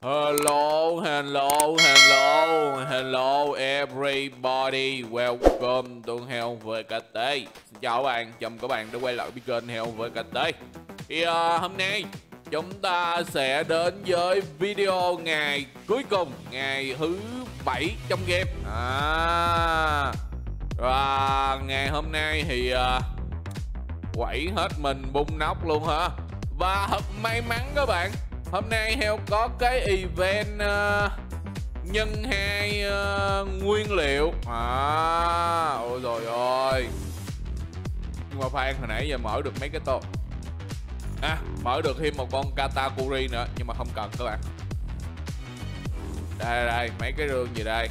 Hello everybody, welcome to HeoVKT. Xin chào các bạn, chào mừng các bạn đã quay lại với kênh HeoVKT. Thì hôm nay chúng ta sẽ đến với video ngày cuối cùng, ngày thứ 7 trong game. Và ngày hôm nay thì quẩy hết mình bung nóc luôn hả. Và thật may mắn các bạn, hôm nay Heo có cái event nhân 2 nguyên liệu. Ôi rồi ơi. Nhưng mà Phan hồi nãy giờ mở được mấy cái tô. Mở được thêm một con Katakuri nữa. Nhưng mà không cần các bạn. Đây đây, mấy cái rương gì đây.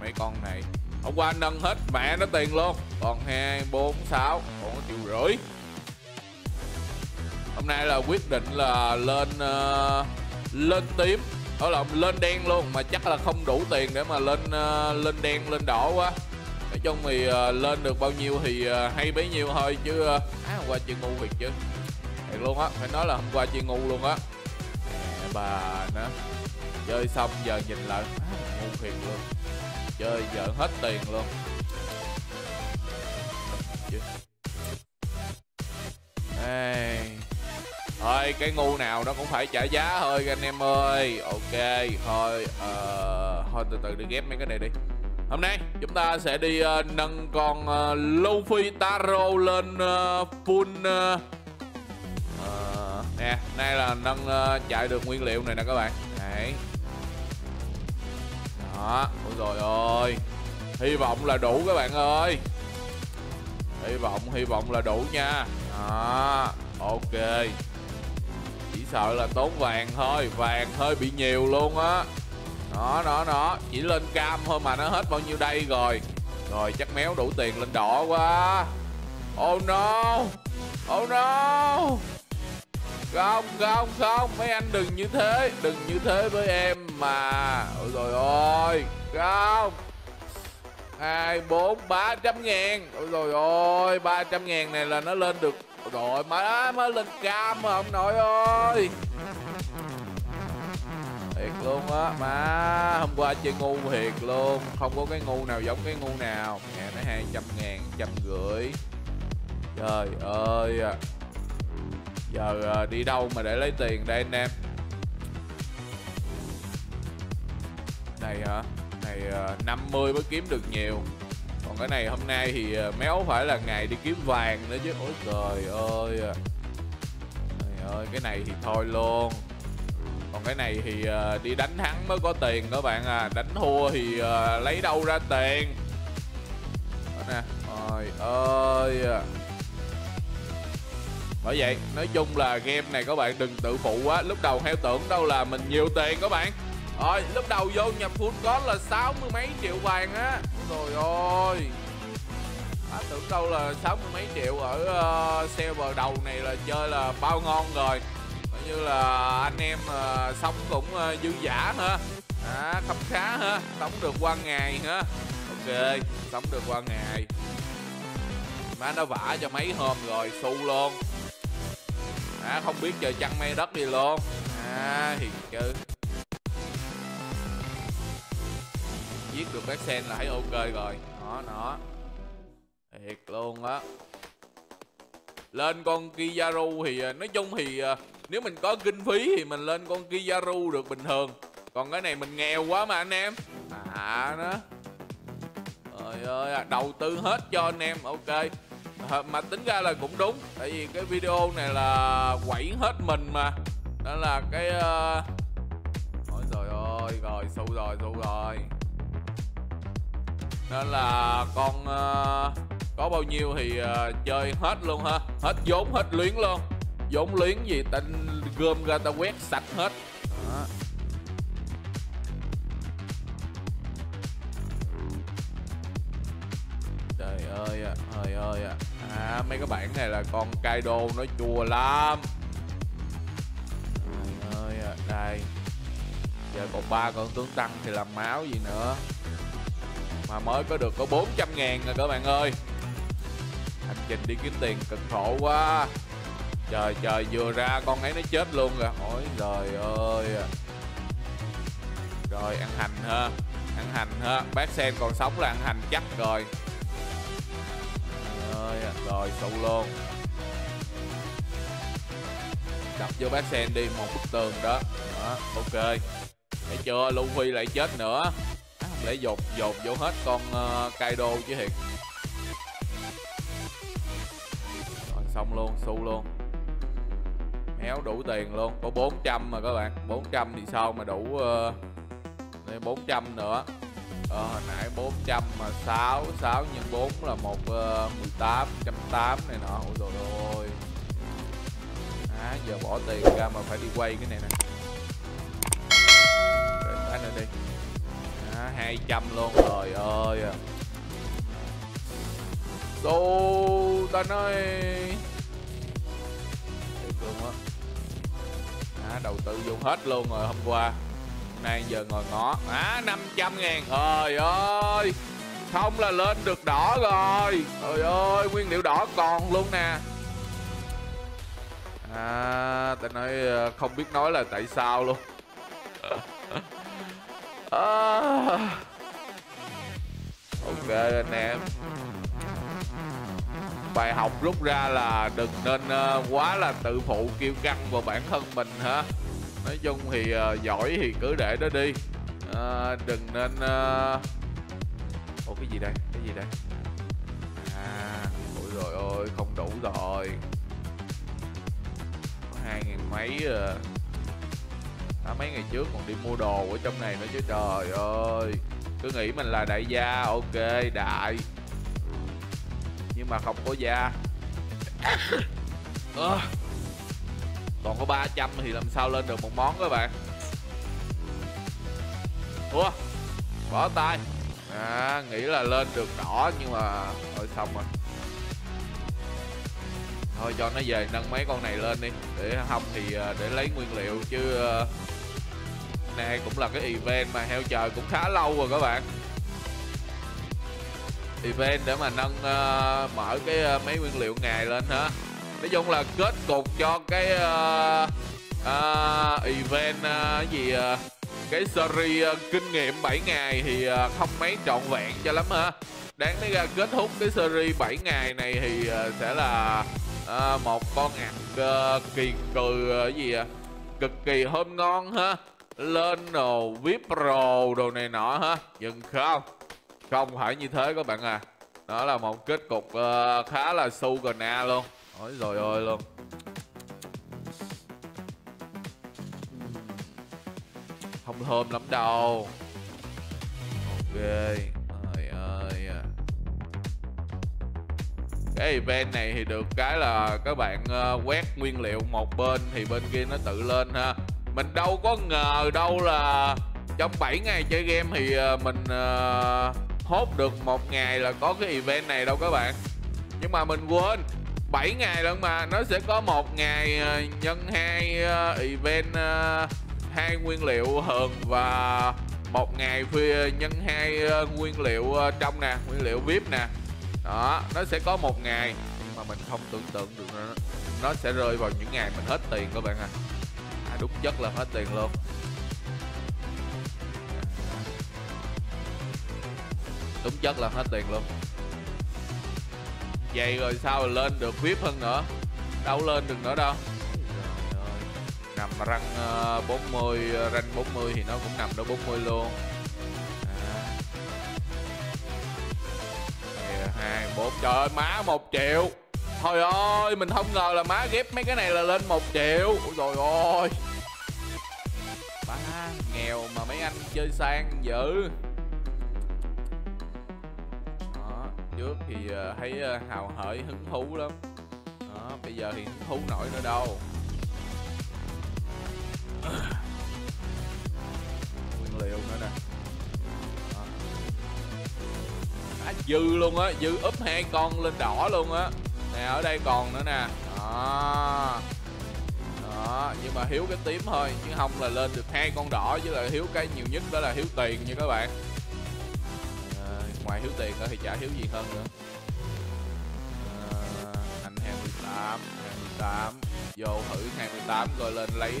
Mấy con này hôm qua nâng hết mẹ nó tiền luôn. Còn 2, 4, 6, còn 1,5 triệu. Hôm nay là quyết định là lên lên tím, ở lộn lên đen luôn, mà chắc là không đủ tiền để mà lên lên đen lên đỏ quá. Nói chung thì lên được bao nhiêu thì hay bấy nhiêu thôi chứ. Hôm qua chị ngu thiệt chứ, thiệt luôn á, phải nói là hôm qua chị ngu luôn á. Mẹ bà nó chơi xong giờ nhìn lại ngu thiệt luôn, chơi giờ hết tiền luôn. Thôi cái ngu nào nó cũng phải trả giá thôi anh em ơi. Ok thôi, thôi từ từ đi ghép mấy cái này đi. Hôm nay chúng ta sẽ đi nâng con Luffy Taro lên full. Nè, nay là nâng chạy được nguyên liệu này nè các bạn. Đấy. Đó, ôi rồi ơi. Hy vọng là đủ các bạn ơi. Hy vọng là đủ nha. Đó, ok. Sợ là tốn vàng thôi, vàng hơi bị nhiều luôn á. Nó chỉ lên cam thôi mà nó hết bao nhiêu đây rồi. Rồi chắc méo đủ tiền lên đỏ quá. Oh no. Không, mấy anh đừng như thế. Đừng như thế với em mà. Ôi trời ơi. Không. 2, 4, 300 ngàn. Ôi trời ơi, 300 ngàn này là nó lên được. Rồi mới lên cam mà ông nội ơi. Thiệt luôn á. Mà hôm qua chơi ngu thiệt luôn. Không có cái ngu nào giống cái ngu nào. Mẹ nó 200 ngàn, 150. Trời ơi. Giờ đi đâu mà để lấy tiền đây anh em. Này hả. Này 50 mới kiếm được nhiều. Còn cái này hôm nay thì méo phải là ngày đi kiếm vàng nữa chứ. Ôi trời ơi. Trời ơi, cái này thì thôi luôn. Còn cái này thì đi đánh thắng mới có tiền các bạn à. Đánh thua thì lấy đâu ra tiền. Đó nè. Trời ơi. Bởi vậy nói chung là game này các bạn đừng tự phụ quá. Lúc đầu heo tưởng đâu là mình nhiều tiền các bạn. Rồi lúc đầu vô nhập full code là 60 mấy triệu vàng á. Rồi ơi, tưởng đâu là 60 mấy triệu. Ở server đầu này là chơi là bao ngon rồi. Coi như là anh em sống cũng dư giả hả. Khấm khá hả. Sống được qua ngày hả. Ok, sống được qua ngày. Má nó vả cho mấy hôm rồi xu luôn. Không biết trời trăng mây đất gì luôn. Thì chứ giết được bác sen là thấy ok rồi. Nó thiệt luôn á. Lên con Kizaru thì nói chung thì nếu mình có kinh phí thì mình lên con Kizaru được bình thường. Còn cái này mình nghèo quá mà anh em. Nó trời ơi, đầu tư hết cho anh em. Ok, mà tính ra là cũng đúng. Tại vì cái video này là quẩy hết mình mà. Đó là cái ôi trời ơi. Rồi xu rồi. Nên là con có bao nhiêu thì chơi hết luôn ha. Hết vốn, hết luyến luôn. Vốn luyến gì ta gom ra ta quét sạch hết. Đó. Trời ơi à, trời ơi à. Mấy cái bản này là con Kaido nó chua lắm. Trời ơi à, đây. Giờ còn 3 con tướng tăng thì làm máu gì nữa. Mà mới có được có 400 ngàn rồi các bạn ơi. Hành trình đi kiếm tiền cực khổ quá. Trời vừa ra con ấy nó chết luôn rồi. Ôi trời ơi. Rồi ăn hành ha, ăn hành ha. Bác Sen còn sống là ăn hành chắc rồi. Rồi sâu luôn, đập vô bác Sen đi một bức tường đó. Đó, ok. Thấy chưa, Luffy lại chết nữa. Không lẽ dột vô hết con Kaido chứ thiệt. Rồi xong luôn, su luôn. Héo đủ tiền luôn, có 400 mà các bạn. 400 thì sao mà đủ 400 nữa. Hồi nãy 400 mà 6 nhân 4 là 18, 180 này nọ. Ôi trời ơi. Giờ bỏ tiền ra mà phải đi quay cái này nè. Bán nữa đi. 200 luôn, trời ơi. Đô ta nói luôn á. Đầu tư vô hết luôn rồi hôm qua. Hôm nay giờ ngồi ngó. 500 ngàn. Trời ơi, không là lên được đỏ rồi. Trời ơi, nguyên liệu đỏ còn luôn nè. Ta nói không biết nói là tại sao luôn. Ok anh em, bài học rút ra là đừng nên quá là tự phụ kiêu căng vào bản thân mình hả. Nói chung thì giỏi thì cứ để đó đi, đừng nên cái gì đây, cái gì đây. Ôi rồi ôi, không đủ rồi, 2.000 mấy. Mấy ngày trước còn đi mua đồ ở trong này nữa chứ. Trời ơi, cứ nghĩ mình là đại gia. Ok, đại nhưng mà không có da. Còn có 300 thì làm sao lên được một món các bạn. Ủa, bỏ tay. Nghĩ là lên được đỏ nhưng mà thôi xong rồi. Thôi cho nó về nâng mấy con này lên đi, để không thì để lấy nguyên liệu chứ. Này cũng là cái event mà heo chờ cũng khá lâu rồi các bạn. Event để mà nâng mở cái mấy nguyên liệu ngày lên hả. Nói chung là kết cục cho cái event cái series kinh nghiệm 7 ngày thì không mấy trọn vẹn cho lắm hả. Đáng nói ra kết thúc cái series 7 ngày này thì sẽ là một con ạc cực kỳ hôm ngon ha. Lên đồ VIP Pro đồ này nọ ha. Nhưng không, không phải như thế các bạn à. Đó là một kết cục khá là su cờ na luôn. Ôi rồi ơi luôn. Không thơm lắm đâu. Ok, trời ơi. Cái event này thì được cái là các bạn quét nguyên liệu một bên thì bên kia nó tự lên ha. Mình đâu có ngờ đâu là trong 7 ngày chơi game thì mình hốt được một ngày là có cái event này đâu các bạn. Nhưng mà mình quên, 7 ngày lận mà nó sẽ có một ngày nhân 2 event 2 nguyên liệu hờn và một ngày nhân 2 nguyên liệu trong nè, nguyên liệu VIP nè. Đó, nó sẽ có một ngày mà mình không tưởng tượng được nữa. Nó sẽ rơi vào những ngày mình hết tiền các bạn ạ. Đúng chất là hết tiền luôn. Đúng chất là hết tiền luôn. Vậy rồi sao mà lên được VIP hơn nữa. Đâu lên được nữa đâu. Nằm răng 40, răng 40 thì nó cũng nằm đó 40 luôn. 2, 4. Trời ơi, má 1 triệu. Thôi ơi, mình không ngờ là má ghép mấy cái này là lên 1 triệu. Ôi trời ơi, má nghèo mà mấy anh chơi sang dữ. Đó, trước thì thấy hào hởi hứng thú lắm. Đó, bây giờ thì hứng thú nổi nữa đâu. Nguyên liệu nữa nè. Dư luôn á, dư úp 2 con lên đỏ luôn á. Nè, ở đây còn nữa nè. Đó. Đó, nhưng mà thiếu cái tím thôi chứ không là lên được 2 con đỏ, với lại thiếu cái nhiều nhất đó là thiếu tiền nha các bạn. Ngoài thiếu tiền đó thì chả thiếu gì hơn nữa. Anh 28 vô thử 28 rồi lên lấy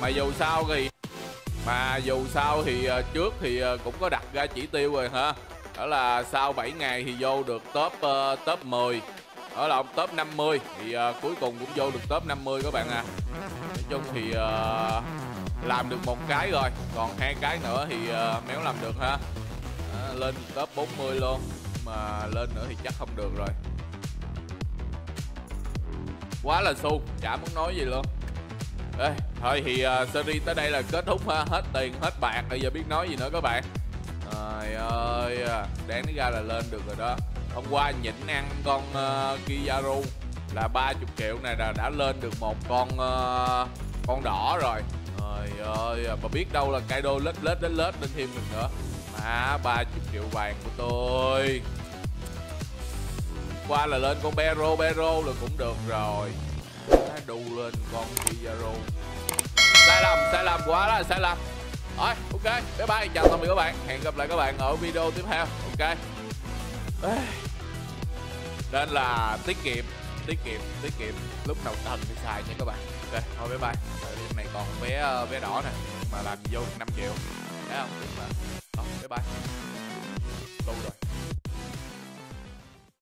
mà dù sao thì Mà dù sao thì trước thì cũng có đặt ra chỉ tiêu rồi ha. Đó là sau 7 ngày thì vô được top top 10. Đó là top 50 thì cuối cùng cũng vô được top 50 các bạn à. Nói chung thì làm được một cái rồi, còn hai cái nữa thì méo làm được ha. Lên top 40 luôn, mà lên nữa thì chắc không được rồi. Quá là xu, chả muốn nói gì luôn. Ê, thôi thì series tới đây là kết thúc ha. Hết tiền hết bạc bây giờ biết nói gì nữa các bạn. Trời ơi, đáng nói ra là lên được rồi đó. Hôm qua nhịn ăn con Kizaru là 30 triệu này là đã lên được một con đỏ rồi. Trời ơi, mà biết đâu là Kaido lết lên thêm mình nữa. Mà 30 triệu vàng của tôi. Hôm qua là lên con Bero là cũng được rồi. Đu lên con Kizaru. Sai lầm quá là sai lầm. Rồi, ok, bye bye, chào tạm biệt các bạn. Hẹn gặp lại các bạn ở video tiếp theo. Ok. Nên là tiết kiệm lúc nào cần thì xài nha các bạn. Ok, thôi bye bye. Tại vì hôm nay còn vé đỏ nè, mà làm vô 5 triệu. Thấy không? Mà. Thôi bye bye. Lâu rồi.